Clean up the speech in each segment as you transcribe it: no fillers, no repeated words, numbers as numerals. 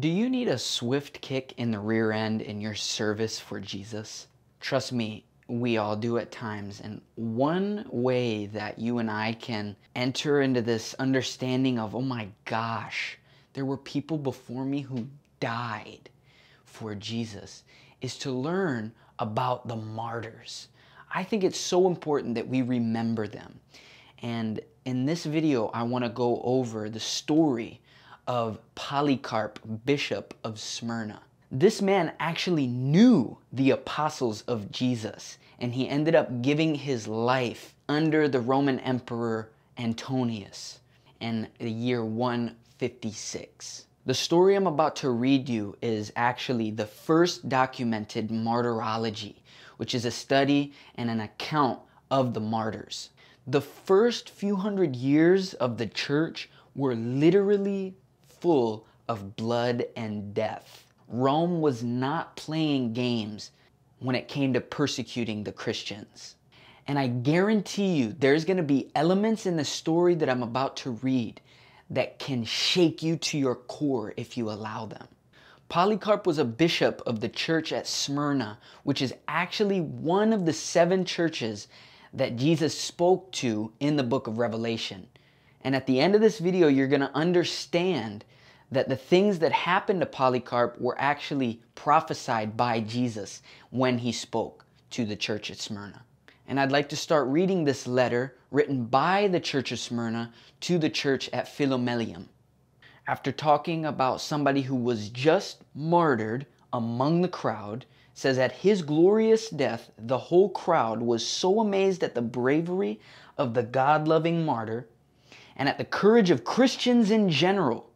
Do you need a swift kick in the rear end in your service for Jesus? Trust me, we all do at times. And one way that you and I can enter into this understanding of, oh my gosh, there were people before me who died for Jesus, is to learn about the martyrs. I think it's so important that we remember them. And in this video, I want to go over the story of Polycarp, Bishop of Smyrna. This man actually knew the apostles of Jesus, and he ended up giving his life under the Roman Emperor Antonius in the year 156. The story I'm about to read you is actually the first documented martyrology, which is a study and an account of the martyrs. The first few hundred years of the church were literally full of blood and death. Rome was not playing games when it came to persecuting the Christians. And I guarantee you, there's going to be elements in the story that I'm about to read that can shake you to your core if you allow them. Polycarp was a bishop of the church at Smyrna, which is actually one of the 7 churches that Jesus spoke to in the book of Revelation. And at the end of this video, you're going to understand that the things that happened to Polycarp were actually prophesied by Jesus when he spoke to the church at Smyrna. And I'd like to start reading this letter written by the church of Smyrna to the church at Philomelium. After talking about somebody who was just martyred among the crowd, it says, at his glorious death, the whole crowd was so amazed at the bravery of the God-loving martyr and at the courage of Christians in general,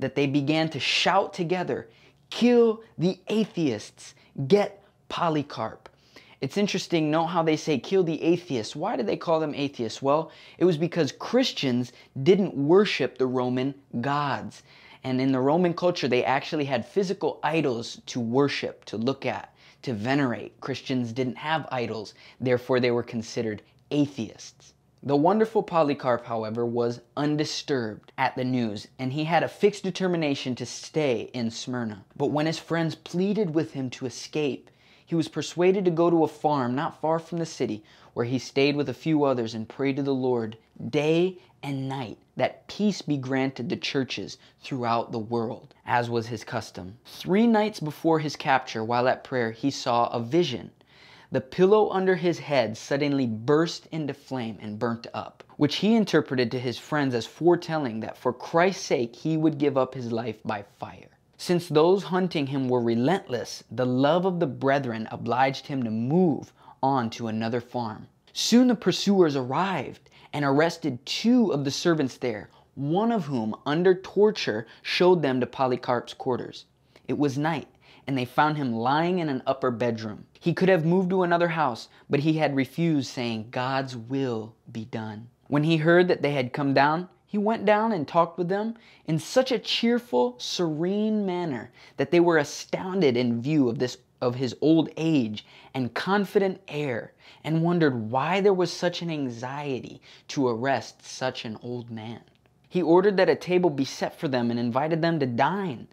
that they began to shout together, "Kill the atheists, get Polycarp." It's interesting, note how they say, "Kill the atheists." Why did they call them atheists? Well, it was because Christians didn't worship the Roman gods. And in the Roman culture, they actually had physical idols to worship, to look at, to venerate. Christians didn't have idols, therefore they were considered atheists. The wonderful Polycarp, however, was undisturbed at the news, and he had a fixed determination to stay in Smyrna. But when his friends pleaded with him to escape, he was persuaded to go to a farm not far from the city, where he stayed with a few others and prayed to the Lord day and night that peace be granted to churches throughout the world, as was his custom. 3 nights before his capture, while at prayer, he saw a vision. The pillow under his head suddenly burst into flame and burnt up, which he interpreted to his friends as foretelling that for Christ's sake he would give up his life by fire. Since those hunting him were relentless, the love of the brethren obliged him to move on to another farm. Soon the pursuers arrived and arrested 2 of the servants there, one of whom, under torture, showed them to Polycarp's quarters. It was night, and they found him lying in an upper bedroom. He could have moved to another house, but he had refused, saying, "God's will be done." When he heard that they had come down, he went down and talked with them in such a cheerful, serene manner that they were astounded in view of his old age and confident air, and wondered why there was such an anxiety to arrest such an old man. He ordered that a table be set for them and invited them to dine,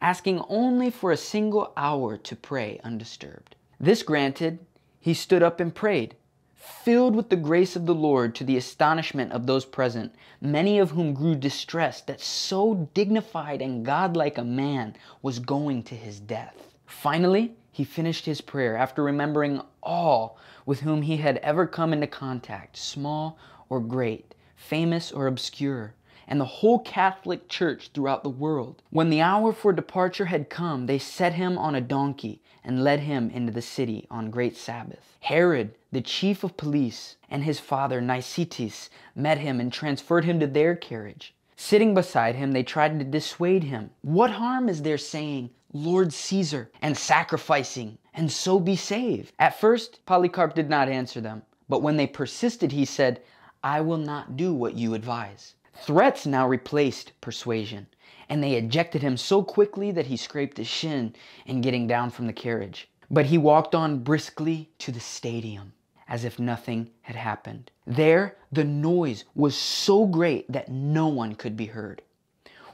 asking only for a single hour to pray undisturbed. This granted, he stood up and prayed, filled with the grace of the Lord, to the astonishment of those present, many of whom grew distressed that so dignified and godlike a man was going to his death. Finally, he finished his prayer after remembering all with whom he had ever come into contact, small or great, famous or obscure, and the whole Catholic Church throughout the world. When the hour for departure had come, they set him on a donkey and led him into the city on Great Sabbath. Herod, the chief of police, and his father Nicetes met him and transferred him to their carriage. Sitting beside him, they tried to dissuade him. "What harm is there saying, 'Lord Caesar,' and sacrificing, and so be saved?" At first, Polycarp did not answer them, but when they persisted, he said, "I will not do what you advise." Threats now replaced persuasion, and they ejected him so quickly that he scraped his shin in getting down from the carriage. But he walked on briskly to the stadium, as if nothing had happened. There, the noise was so great that no one could be heard.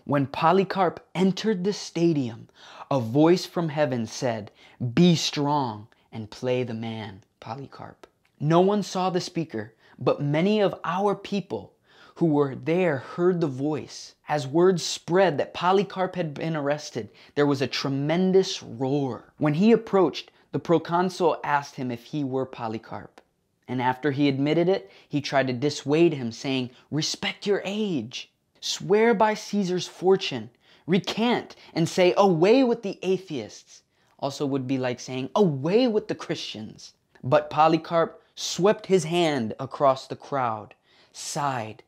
When Polycarp entered the stadium, a voice from heaven said, "Be strong and play the man, Polycarp." No one saw the speaker, but many of our people who were there heard the voice. As word spread that Polycarp had been arrested, there was a tremendous roar. When he approached, the proconsul asked him if he were Polycarp. And after he admitted it, he tried to dissuade him, saying, "Respect your age. Swear by Caesar's fortune. Recant and say, 'Away with the atheists.'" Also would be like saying, "Away with the Christians." But Polycarp swept his hand across the crowd, sighed,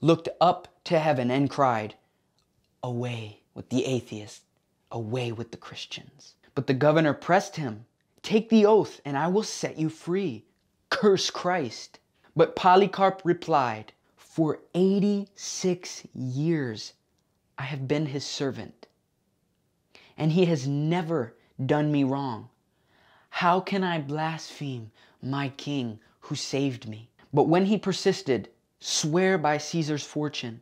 looked up to heaven, and cried, "Away with the atheists, away with the Christians." But the governor pressed him, "Take the oath and I will set you free. Curse Christ." But Polycarp replied, "For 86 years I have been his servant, and he has never done me wrong. How can I blaspheme my king who saved me?" But when he persisted, "Swear by Caesar's fortune,"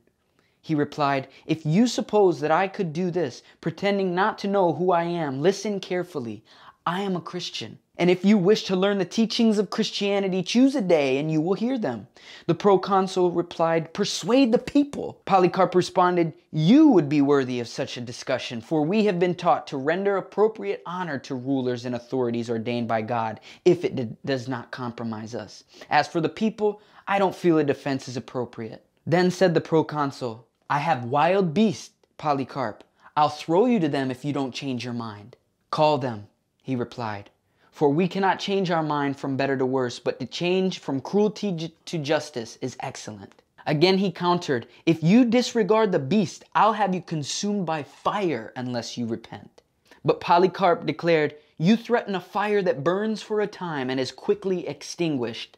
he replied, "If you suppose that I could do this, pretending not to know who I am, listen carefully. I am a Christian. And if you wish to learn the teachings of Christianity, choose a day and you will hear them." The proconsul replied, "Persuade the people." Polycarp responded, "You would be worthy of such a discussion, for we have been taught to render appropriate honor to rulers and authorities ordained by God, if it does not compromise us. As for the people, I don't feel a defense is appropriate." Then said the proconsul, "I have wild beasts, Polycarp. I'll throw you to them if you don't change your mind." "Call them," he replied. "For we cannot change our mind from better to worse, but to change from cruelty to justice is excellent." Again he countered, "If you disregard the beast, I'll have you consumed by fire unless you repent." But Polycarp declared, "You threaten a fire that burns for a time and is quickly extinguished.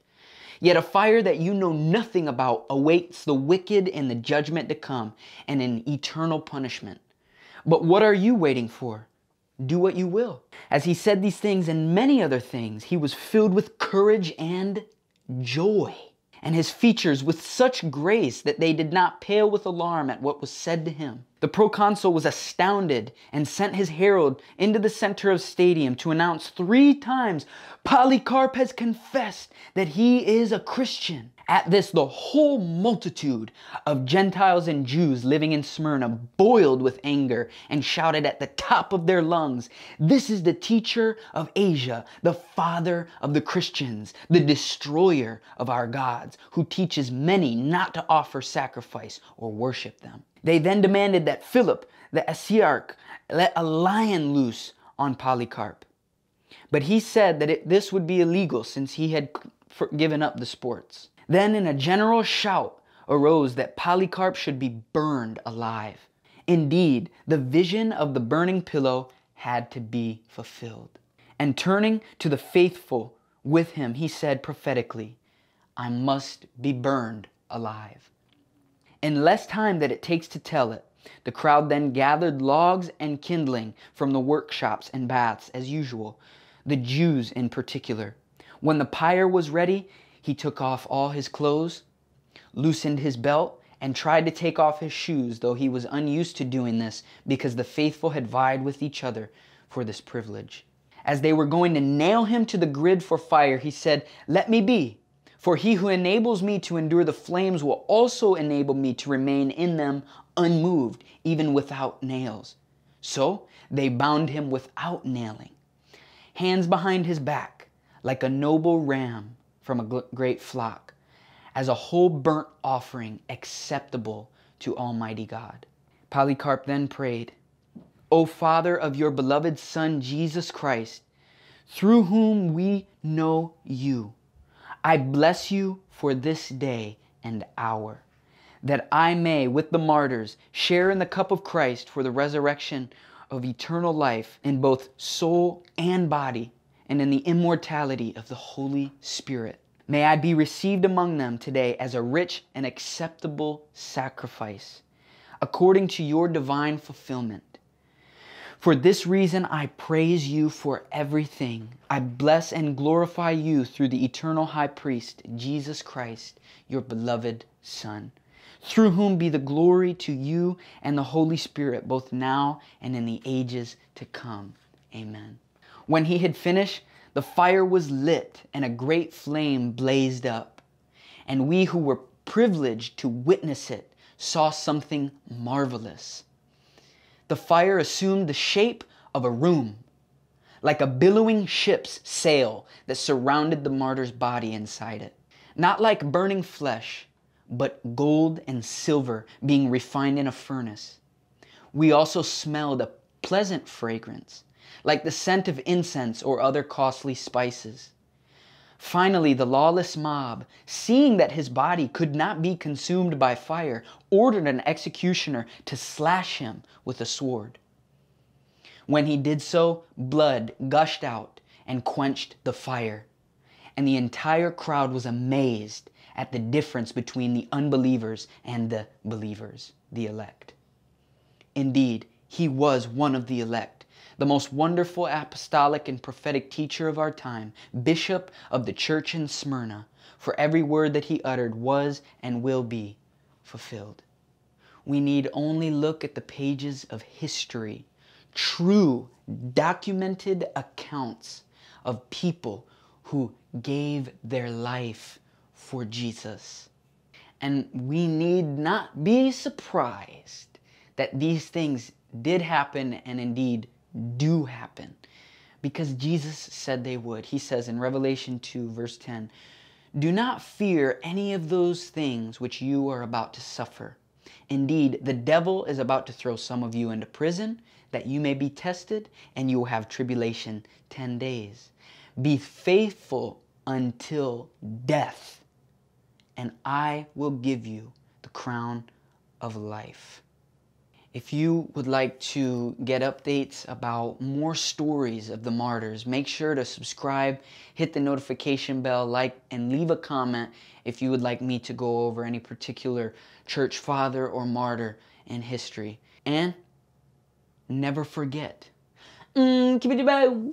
Yet a fire that you know nothing about awaits the wicked in the judgment to come and in eternal punishment. But what are you waiting for? Do what you will." As he said these things and many other things, he was filled with courage and joy, and his features with such grace that they did not pale with alarm at what was said to him. The proconsul was astounded and sent his herald into the center of the stadium to announce 3 times, "Polycarp has confessed that he is a Christian." At this, the whole multitude of Gentiles and Jews living in Smyrna boiled with anger and shouted at the top of their lungs, "This is the teacher of Asia, the father of the Christians, the destroyer of our gods, who teaches many not to offer sacrifice or worship them." They then demanded that Philip, the Asiarch, let a lion loose on Polycarp. But he said that this would be illegal since he had given up the sports. Then in a general shout arose that Polycarp should be burned alive. Indeed, the vision of the burning pillow had to be fulfilled. And turning to the faithful with him, he said prophetically, "I must be burned alive." In less time than it takes to tell it, the crowd then gathered logs and kindling from the workshops and baths as usual, the Jews in particular. When the pyre was ready, he took off all his clothes, loosened his belt, and tried to take off his shoes, though he was unused to doing this because the faithful had vied with each other for this privilege. As they were going to nail him to the grid for fire, he said, "Let me be, for he who enables me to endure the flames will also enable me to remain in them unmoved, even without nails." So they bound him without nailing, hands behind his back, like a noble ram from a great flock, as a whole burnt offering acceptable to Almighty God. Polycarp then prayed, "O Father of your beloved Son, Jesus Christ, through whom we know you, I bless you for this day and hour, that I may, with the martyrs, share in the cup of Christ for the resurrection of eternal life in both soul and body, and in the immortality of the Holy Spirit. May I be received among them today as a rich and acceptable sacrifice, according to your divine fulfillment. For this reason, I praise you for everything. I bless and glorify you through the eternal high priest, Jesus Christ, your beloved Son, through whom be the glory to you and the Holy Spirit, both now and in the ages to come. Amen. When he had finished, the fire was lit and a great flame blazed up. And we who were privileged to witness it saw something marvelous. The fire assumed the shape of a room, like a billowing ship's sail that surrounded the martyr's body inside it. Not like burning flesh, but gold and silver being refined in a furnace. We also smelled a pleasant fragrance, like the scent of incense or other costly spices. Finally, the lawless mob, seeing that his body could not be consumed by fire, ordered an executioner to slash him with a sword. When he did so, blood gushed out and quenched the fire, and the entire crowd was amazed at the difference between the unbelievers and the believers, the elect. Indeed, he was one of the elect, the most wonderful apostolic and prophetic teacher of our time, bishop of the church in Smyrna, for every word that he uttered was and will be fulfilled. We need only look at the pages of history, true documented accounts of people who gave their life for Jesus. And we need not be surprised that these things did happen and indeed do happen, because Jesus said they would. He says in Revelation 2 verse 10, "Do not fear any of those things which you are about to suffer. Indeed, the devil is about to throw some of you into prison, that you may be tested, and you will have tribulation 10 days. Be faithful until death, and I will give you the crown of life." If you would like to get updates about more stories of the martyrs, make sure to subscribe, hit the notification bell, like, and leave a comment if you would like me to go over any particular church father or martyr in history. And never forget, keep it about, woo!